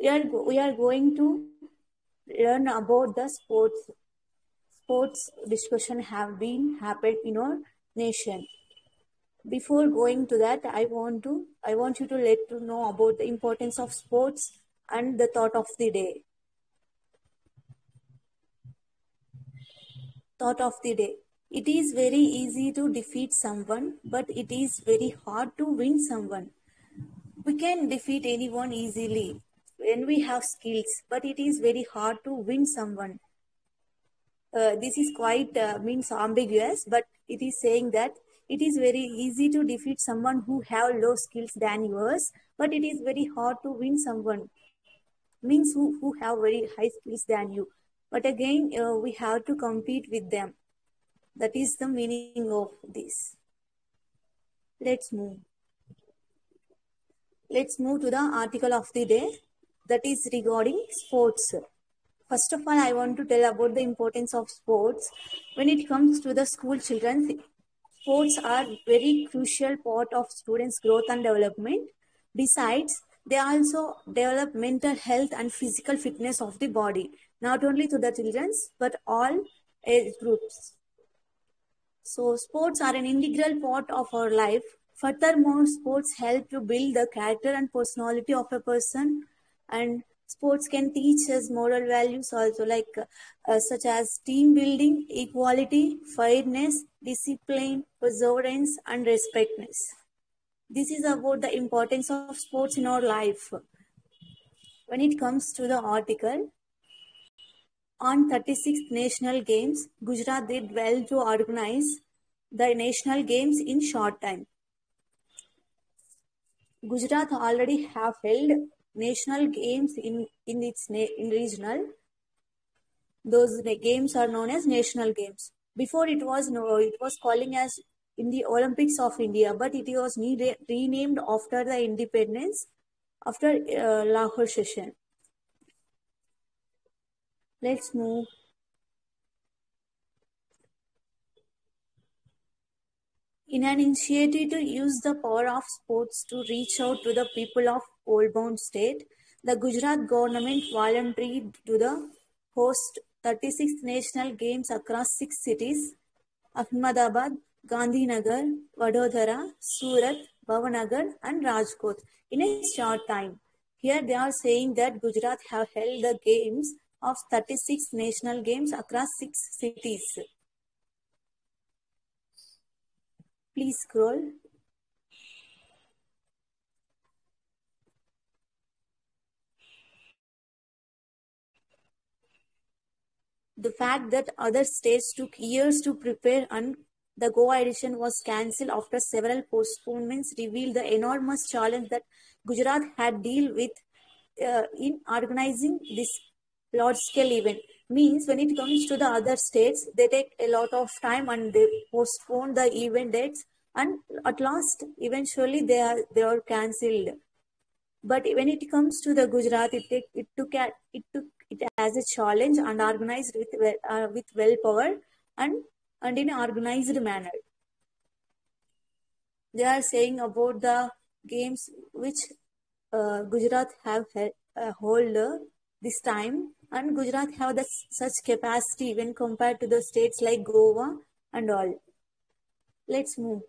We are going to learn about the sports. Sports discussion have been happened in our nation. Before going to that, I want you to let to know about the importance of sports and the thought of the day. Thought of the day. It is very easy to defeat someone, but it is very hard to win someone. We can defeat anyone easily when we have skills, but it is very hard to win someone. This is quite means ambiguous, but it is saying that it is very easy to defeat someone who have low skills than yours, but it is very hard to win someone means who have very high skills than you. But again, we have to compete with them. That is the meaning of this. Let's move. Let's move to the article of the day, that is regarding sports. First of all, I want to tell about the importance of sports. When it comes to the school children, sports are very crucial part of students' growth and development. Besides, they also develop mental health and physical fitness of the body, not only to the children's, but all age groups. So sports are an integral part of our life. Furthermore, sports help to build the character and personality of a person, and sports can teach us moral values also, like such as team building, equality, fairness, discipline, perseverance, and respectness. This is about the importance of sports in our life. When it comes to the article, on 36th National Games, Gujarat did well to organize the National Games in short time. Gujarat already have held National Games in regional. Those games are known as National Games. Before it was calling as in the Olympics of India, but it was renamed after the independence, after Lahore session. Let's move. In an initiative to use the power of sports to reach out to the people of old-bound state, the Gujarat government volunteered to the host 36th National Games across 6 cities, Ahmedabad, Gandhinagar, Vadodara, Surat, Bhavnagar and Rajkot in a short time. Here they are saying that Gujarat have held the games of 36 national games across 6 cities. Please scroll. The fact that other states took years to prepare and the Goa edition was cancelled after several postponements revealed the enormous challenge that Gujarat had dealt with in organizing this large-scale event. Means when it comes to the other states, they take a lot of time and they postpone the event dates, and at last, eventually they are cancelled. But when it comes to the Gujarat, it took it as a challenge and organized with willpower and in an organized manner. They are saying about the games which Gujarat have held this time, and Gujarat have such capacity when compared to the states like Goa and all. Let's move.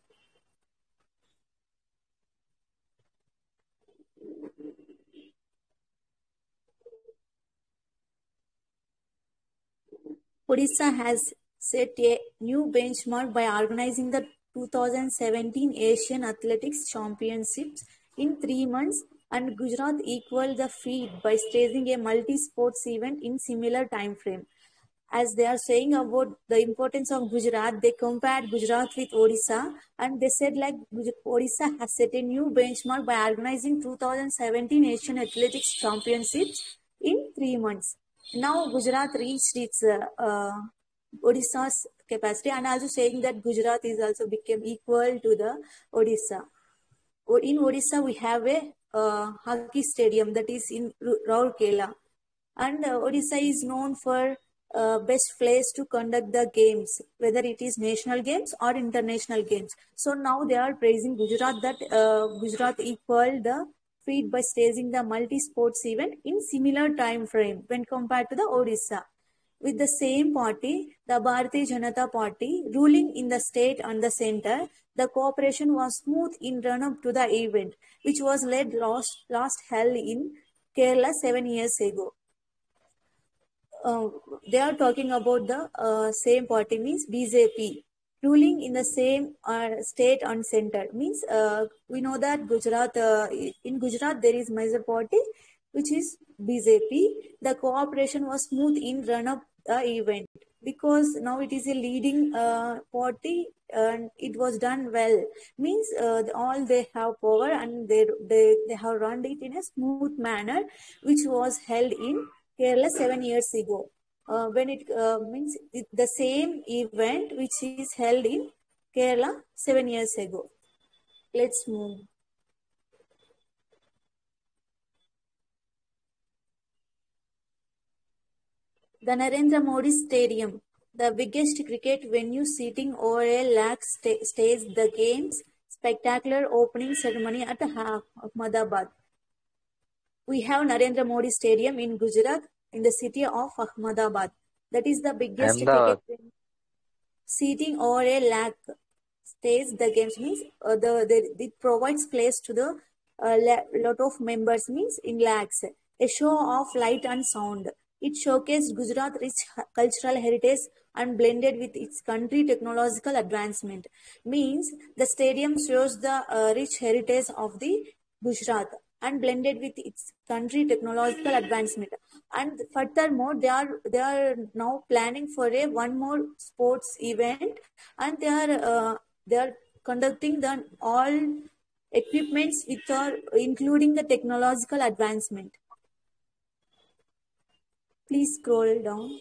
Odisha has set a new benchmark by organizing the 2017 Asian Athletics Championships in 3 months, and Gujarat equaled the feat by staging a multi-sports event in similar time frame. As they are saying about the importance of Gujarat, they compared Gujarat with Odisha, and they said like Odisha has set a new benchmark by organizing 2017 Asian Athletics Championships in 3 months. Now Gujarat reached its Odisha's capacity, and also saying that Gujarat is also became equal to the Odisha. In Odisha we have a hockey stadium, that is in Rourkela, and Odisha is known for best place to conduct the games, whether it is national games or international games. So now they are praising Gujarat that Gujarat equaled the feet by staging the multi-sports event in similar time frame when compared to the Odisha. With the same party, the Bharatiya Janata Party, ruling in the state and the center, the cooperation was smooth in run-up to the event, which was led last held in Kerala 7 years ago. They are talking about the same party means BJP, ruling in the same state and center means we know that Gujarat, in Gujarat there is major party which is BJP. The cooperation was smooth in run-up event because now it is a leading party and it was done well. Means all they have power and they have run it in a smooth manner, which was held in Kerala 7 years ago. When it means it, the same event which is held in Kerala 7 years ago. Let's move. The Narendra Modi Stadium, the biggest cricket venue seating over a lakh, staged the game's spectacular opening ceremony at Ahmedabad. We have Narendra Modi Stadium in Gujarat, in the city of Ahmedabad. That is the biggest cricket venue seating over a lakh, staged the games means it provides place to the lot of members means in lakhs. A show of light and sound. It showcased Gujarat's rich cultural heritage and blended with its country technological advancement. Means the stadium shows the rich heritage of the Gujarat and blended with its country technological advancement. And furthermore, they are now planning for a one more sports event, and they are conducting the all equipments which are including the technological advancement. Please scroll down.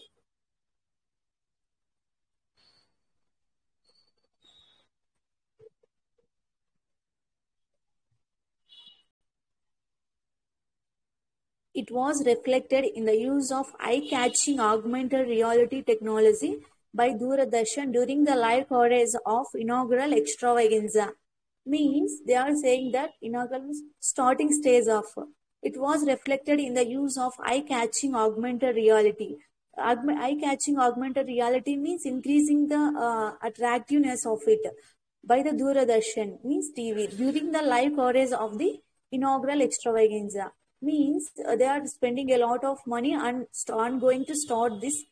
It was reflected in the use of eye-catching augmented reality technology by Doordarshan during the live coverage of inaugural extravaganza. Means they are saying that inaugural starting stage of. It was reflected in the use of eye-catching augmented reality. Eye-catching augmented reality means increasing the attractiveness of it by the Doordarshan, means TV, during the live coverage of the inaugural extravaganza. Means they are spending a lot of money and are going to start this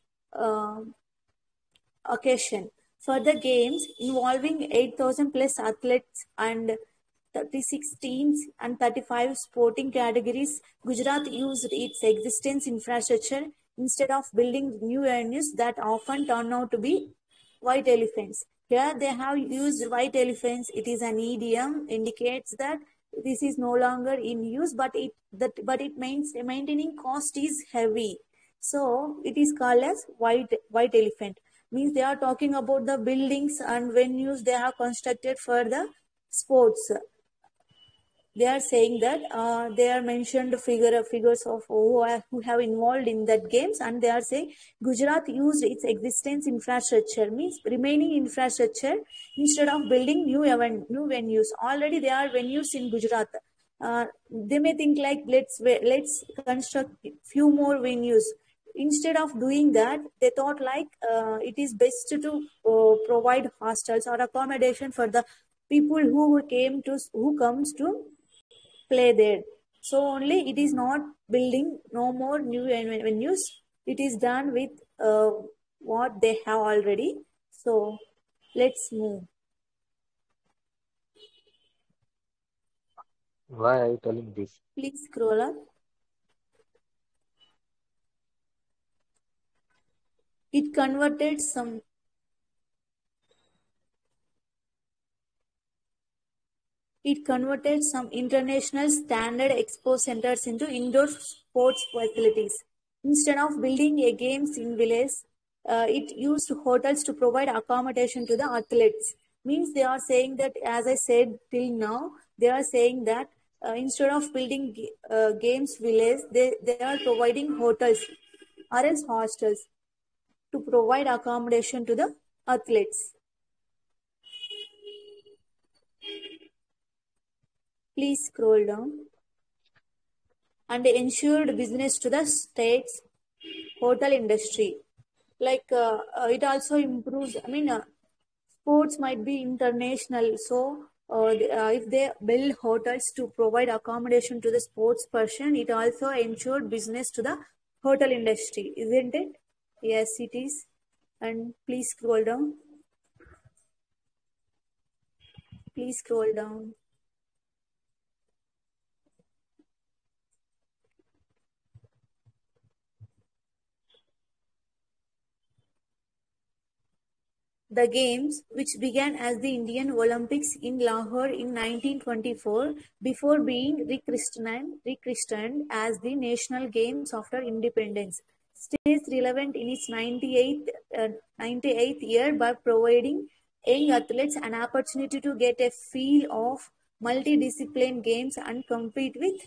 occasion. Further games involving 8,000 plus athletes and 36 teams and 35 sporting categories, Gujarat used its existence infrastructure instead of building new venues that often turn out to be white elephants. Here they have used white elephants. It is an idiom, indicates that this is no longer in use, but it means maintaining cost is heavy. So it is called as white elephant. Means they are talking about the buildings and venues they have constructed for the sports. They are saying that they are mentioned figures of who have involved in that games, and they are saying Gujarat used its existence infrastructure, means remaining infrastructure, instead of building new venues. Already there are venues in Gujarat. They may think like let's construct few more venues. Instead of doing that, they thought like it is best to provide hostels or accommodation for the people who comes to play there. So only it is not building no more new venues. It is done with what they have already. So let's move. Why are you telling this? Please scroll up. It converted some. It converted some international standard expo centers into indoor sports facilities. Instead of building a games in village, it used hotels to provide accommodation to the athletes. Means they are saying that, as I said till now, they are saying that instead of building games village, they are providing hotels or else hostels to provide accommodation to the athletes. Please scroll down. and ensured business to the state's hotel industry. Like it also improves, I mean, sports might be international. So if they build hotels to provide accommodation to the sports person, it also ensured business to the hotel industry, isn't it? Yes, it is. And please scroll down. Please scroll down. The games, which began as the Indian Olympics in Lahore in 1924 before being rechristened as the National Games after independence, stays relevant in its 98th year by providing young athletes an opportunity to get a feel of multidiscipline games and compete with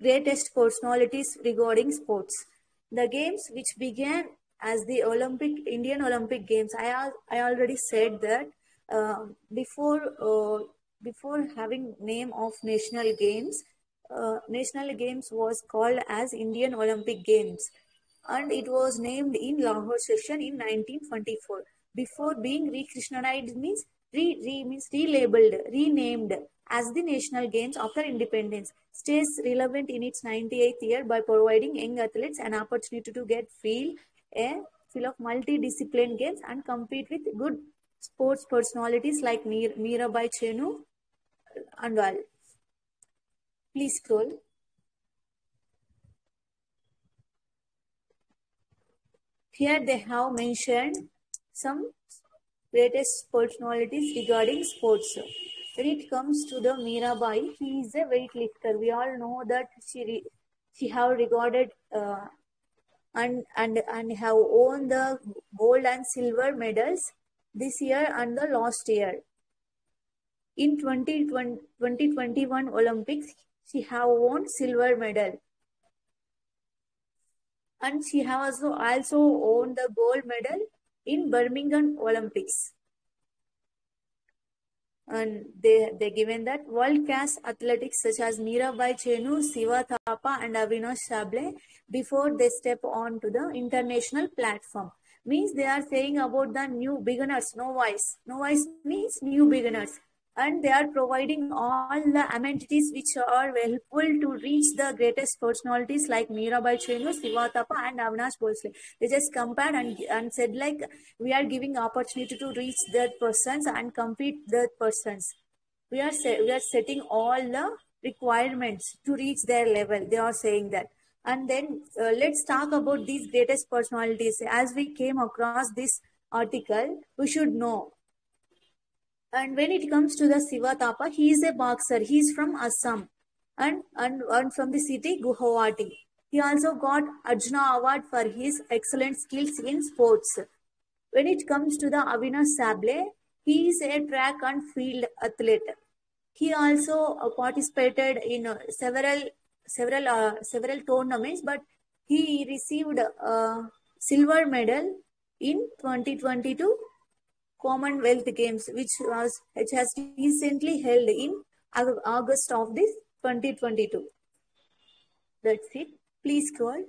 greatest personalities regarding sports. The games, which began as the Indian Olympic Games, I already said that before having name of National Games, National Games was called as Indian Olympic Games, and it was named in Lahore section in 1924 before being rechristened, means relabeled, renamed as the National Games after independence, stays relevant in its 98th year by providing young athletes an opportunity to get a feel of multidiscipline games and compete with good sports personalities like Mirabai Chanu and all. Please scroll. Here they have mentioned some greatest personalities regarding sports. When it comes to the Mirabai, he is a weightlifter. We all know that she have regarded and have won the gold and silver medals this year and the last year. In 2021 Olympics, she have won silver medal. And she has also won the gold medal in Birmingham Olympics. And they given that world-class athletics such as Mirabai Chanu, Shiva Thapa and Avinash Sable before they step on to the international platform. Means they are saying about the new beginners, novice. Novice means new beginners. And they are providing all the amenities which are helpful to reach the greatest personalities like Mirabai Chanu, Shiva Thapa and Avinash Sable. They just compared and said like we are giving opportunity to reach that persons and compete that persons. We are setting all the requirements to reach their level. They are saying that. And then let's talk about these greatest personalities. As we came across this article, we should know. And when it comes to the Shiva Thapa, he is a boxer. He is from Assam and from the city Guwahati. He also got Arjuna Award for his excellent skills in sports. When it comes to the Avinash Sable, he is a track and field athlete. He also participated in several tournaments, but he received a silver medal in 2022. Commonwealth Games, which has recently held in August of this 2022. That's it. Please scroll.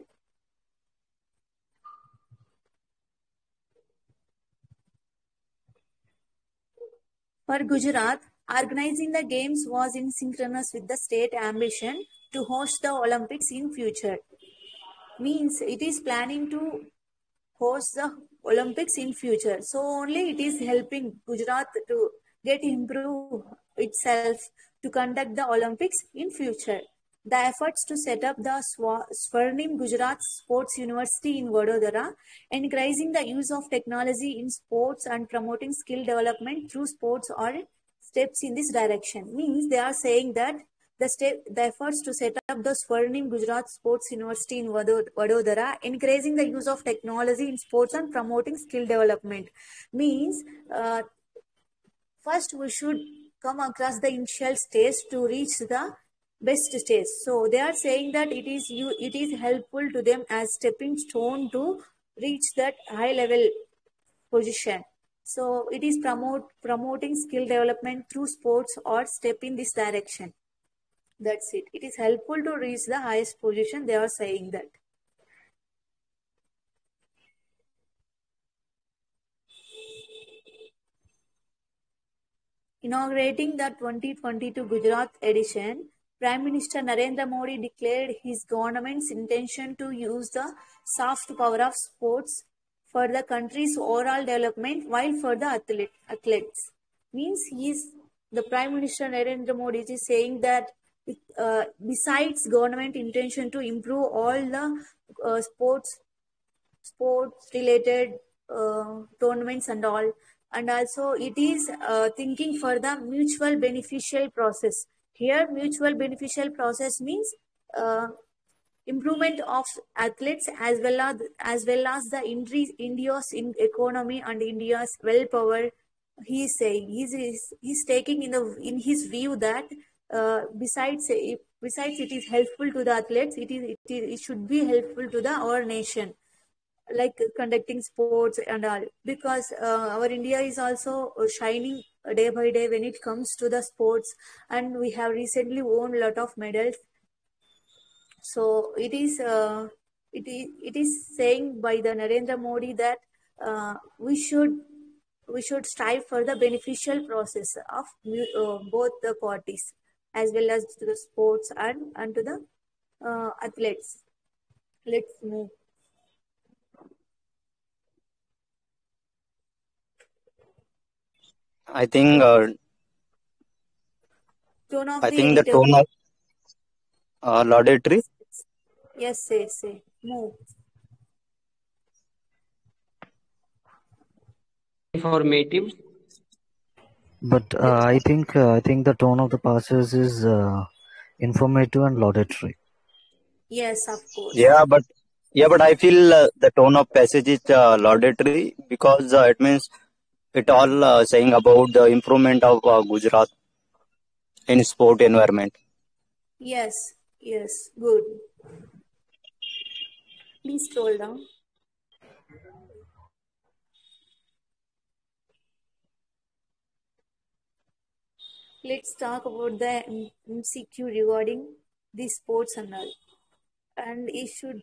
For Gujarat, organizing the games was in synchronous with the state ambition to host the Olympics in future. Means it is planning to host the Olympics in future. So only it is helping Gujarat to get improve itself to conduct the Olympics in future. The efforts to set up the Swarnim Gujarat Sports University in Vadodara, encouraging the use of technology in sports and promoting skill development through sports are steps in this direction. Means they are saying that the efforts to set up the Swarnim Gujarat Sports University in Vadodara, encouraging the use of technology in sports and promoting skill development. Means, first we should come across the initial stage to reach the best stage. So they are saying that it is helpful to them as stepping stone to reach that high level position. So it is promoting skill development through sports or step in this direction. That's it. It is helpful to reach the highest position. They are saying that. Inaugurating the 2022 Gujarat edition, Prime Minister Narendra Modi declared his government's intention to use the soft power of sports for the country's overall development while for the athletes. Means he is, the Prime Minister Narendra Modi is saying that besides government intention to improve all the sports related tournaments and all, and also it is thinking for the mutual beneficial process. Here mutual beneficial process means improvement of athletes as well as the India's economy and India's willpower. He is saying he's taking in his view that besides it is helpful to the athletes, it should be helpful to our nation, like conducting sports and all, because our India is also shining day by day when it comes to the sports, and we have recently won a lot of medals. So it is saying by the Narendra Modi that we should strive for the beneficial process of both the parties, as well as to the sports and to the athletes. Let's move. I think the tone of laudatory. Yes, say move. Informative. But I think the tone of the passes is informative and laudatory. Yes, of course. Yeah, but I feel the tone of passage is laudatory, because it means it all saying about the improvement of Gujarat in sport environment. Yes, good. Please scroll down. Let's talk about the MCQ regarding the sports and all. And we should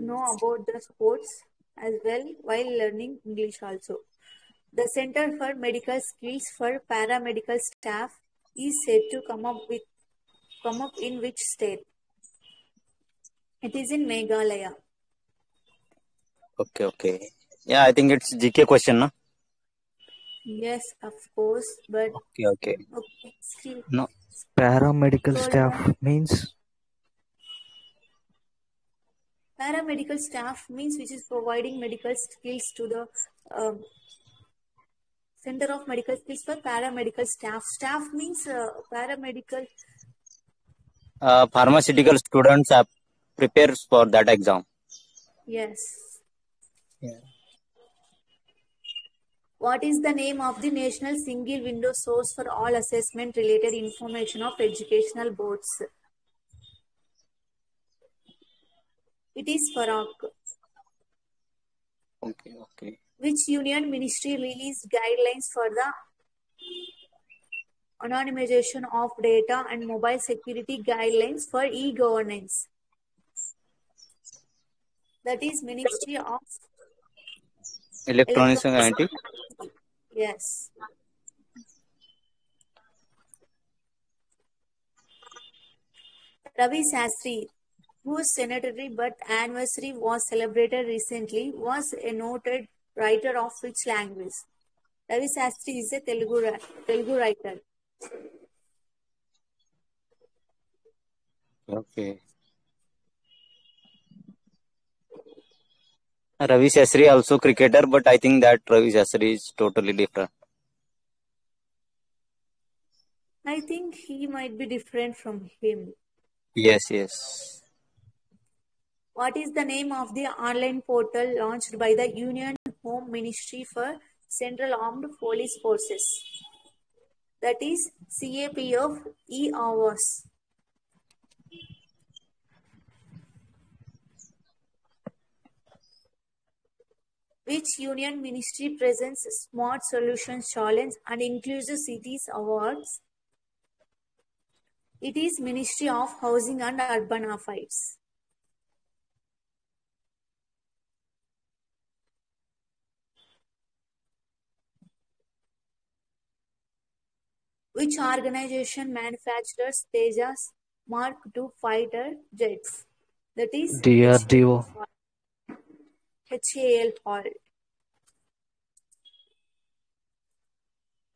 know about the sports as well while learning English also. The Center for Medical Skills for Paramedical Staff is said to come up in which state? It is in Meghalaya. Okay. Yeah, I think it's GK question, no? Yes, of course, but... Okay. Skill. No, paramedical staff means... Paramedical staff means which is providing medical skills to the... Center of Medical Skills for Paramedical Staff. Staff means paramedical. Pharmaceutical students are prepared for that exam. Yes. Yeah. What is the name of the national single window source for all assessment related information of educational boards? It is Farak. Okay. Which union ministry released guidelines for the anonymization of data and mobile security guidelines for e-governance? That is Ministry of Electronics and IT. Yes. Ravi Sastri, whose centenary birth anniversary was celebrated recently, was a noted writer of which language? Ravi Sastri is a Telugu writer. Okay. Ravi Sastri also cricketer, but I think that Ravi Sastri is totally different. I think he might be different from him. Yes. What is the name of the online portal launched by the Union Home Ministry for Central Armed Police Forces? That is CAPF e-Awas. Which union ministry presents Smart Solutions Challenge and Inclusive Cities Awards? It is Ministry of Housing and Urban Affairs. Which organization manufactures Tejas Mark II fighter jets? That is DRDO. HAL.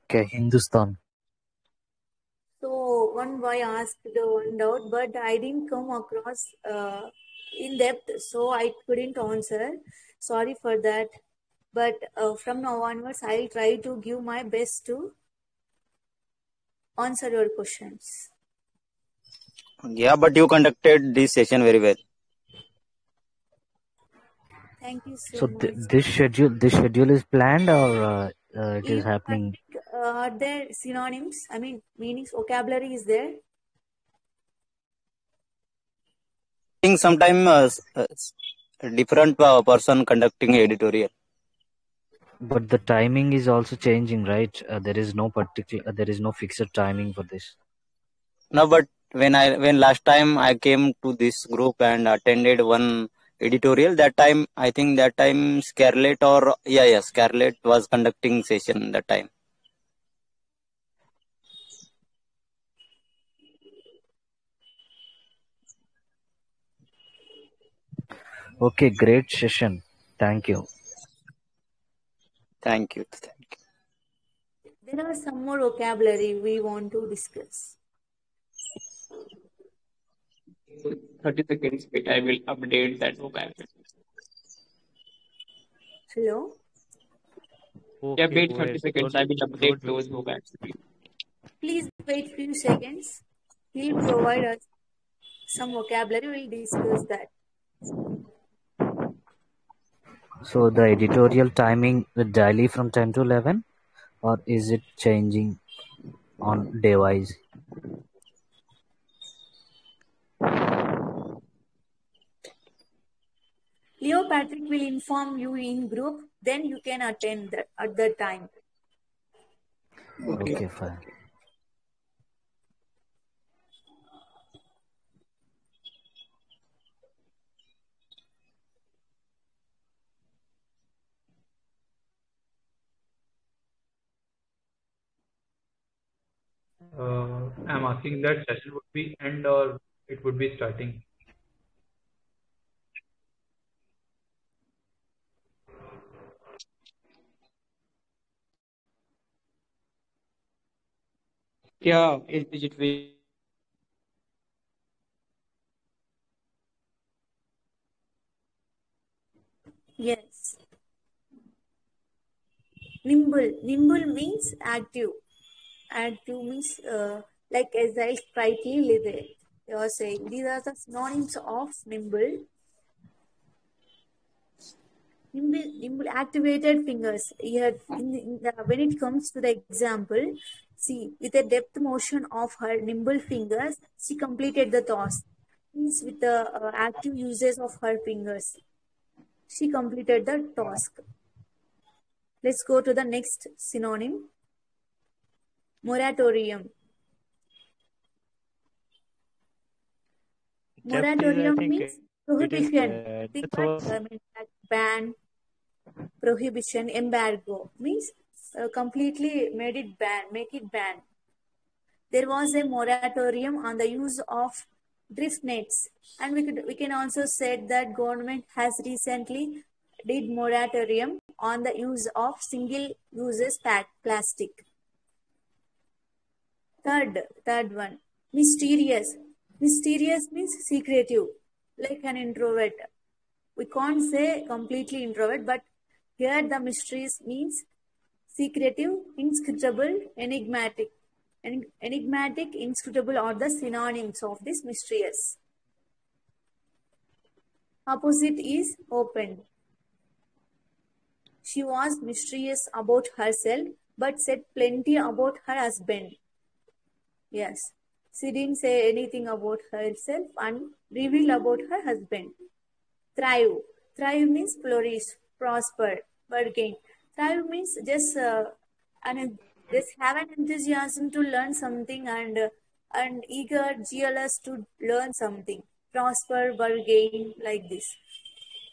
Okay, Hindustan. So one boy asked one doubt, but I didn't come across in depth, so I couldn't answer. Sorry for that. But from now onwards, I'll try to give my best to answer your questions. Yeah, but you conducted this session very well. Thank you so much. So this schedule is planned, or it is happening? Are there synonyms? I mean, meanings, vocabulary is there? I think sometimes a different person conducting editorial. But the timing is also changing, right? There is no particular, there is no fixed timing for this. No, but when last time I came to this group and attended one editorial, that time, I think that time Scarlett or, yeah, Scarlett was conducting session that time. Okay, great session. Thank you. Thank you. Thank you. There are some more vocabulary we want to discuss. 30 seconds, wait, I will update that vocabulary. Hello? Okay, yeah, wait 30 seconds, I will update those vocabulary. Please wait few seconds. He'll provide us some vocabulary, we'll discuss that. So the editorial timing with daily from 10 to 11, or is it changing on day wise? Leo Patrick will inform you in group, then you can attend that at the time. Okay, fine. I'm asking that session would be end or it would be starting. Yeah, it will. Yes. Nimble means active. Active means like agile, sprightly, lithe. They are saying these are the synonyms of nimble. Nimble activated fingers. Here, when it comes to the example, see, with a deft motion of her nimble fingers, she completed the task. Means with the active usage of her fingers, she completed the task. Let's go to the next synonym. Moratorium. Moratorium means prohibition. Ban, prohibition, embargo means completely made it ban, make it ban. There was a moratorium on the use of drift nets, and we can also say that government has recently did moratorium on the use of single-use plastic. Third one, mysterious. Mysterious means secretive, like an introvert. We can't say completely introvert, but here the mysterious means secretive, inscrutable, enigmatic. Enigmatic, inscrutable are the synonyms of this mysterious. Opposite is open. She was mysterious about herself, but said plenty about her husband. Yes, she didn't say anything about herself and revealed about her husband. Thrive. Thrive means flourish, prosper, bargain. Thrive means just have an enthusiasm to learn something and and eager GLS to learn something. Prosper, bargain, like this.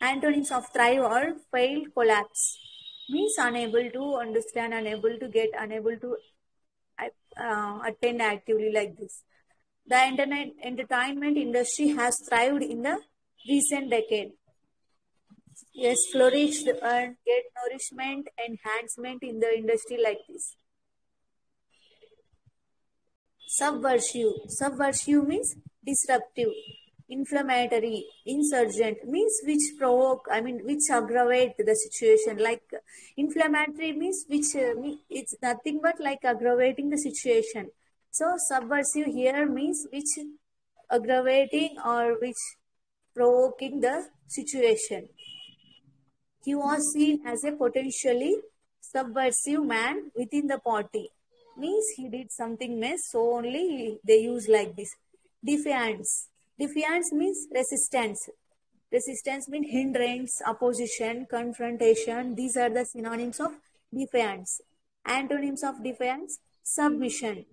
Antonyms of thrive are fail, collapse. Means unable to understand, unable to get, unable to attend actively, like this. The entertainment industry has thrived in the recent decade. Yes, flourished and get nourishment, enhancement in the industry, like this. Subversive. Subversive means disruptive, inflammatory, insurgent means which provoke, which aggravate the situation. Like inflammatory means which it's nothing but like aggravating the situation. So subversive here means which aggravating or which provoking the situation. He was seen as a potentially subversive man within the party. Means he did something mess, so only they use like this. Defiance. Defiance means resistance. Resistance means hindrance, opposition, confrontation. These are the synonyms of defiance. Antonyms of defiance, submission.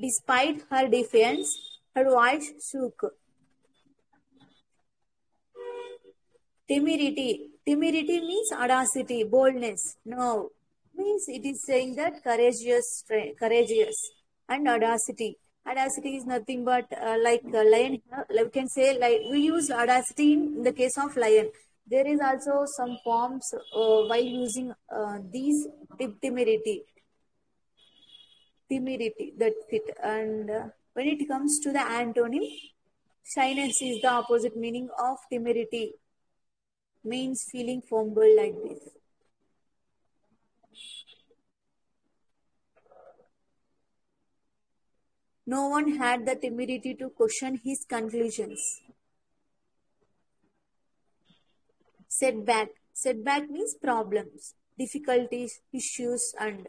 Despite her defiance, her voice shook. Temerity. Temerity means audacity, boldness. No. Means it is saying that courageous and audacity. Audacity is nothing but like lion. We can say like we use audacity in the case of lion. There is also some forms while using these temerity. That's it. And when it comes to the antonym, shyness is the opposite meaning of temerity. Means feeling fumble, like this. No one had the temerity to question his conclusions. Setback. Setback means problems, difficulties, issues, and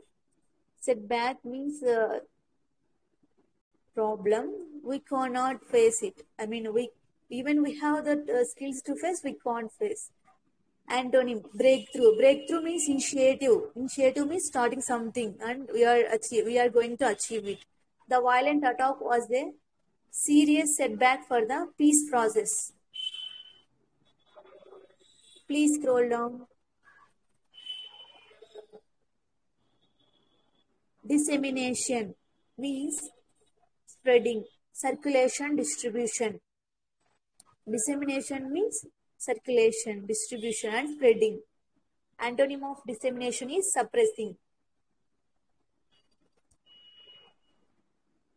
setback means problem. We cannot face it. We have the skills to face, we can't face. Antonym, breakthrough. Breakthrough means initiative. Initiative means starting something and we are going to achieve it. The violent attack was a serious setback for the peace process. Please scroll down. Dissemination means spreading, circulation, distribution. Dissemination means circulation, distribution, and spreading. Antonym of dissemination is suppressing.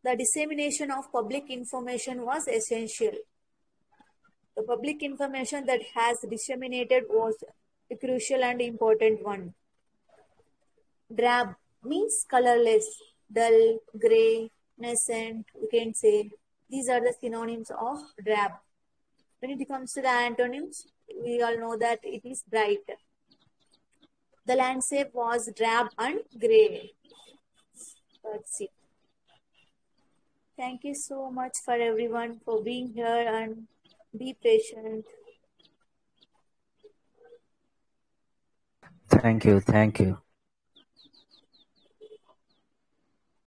The dissemination of public information was essential. The public information that has disseminated was a crucial and important one. Drab means colorless, dull, grey, nascent, we can say. These are the synonyms of drab. When it comes to the antonyms, we all know that it is bright. The landscape was drab and grey. That's it. Thank you so much for everyone for being here and be patient. Thank you.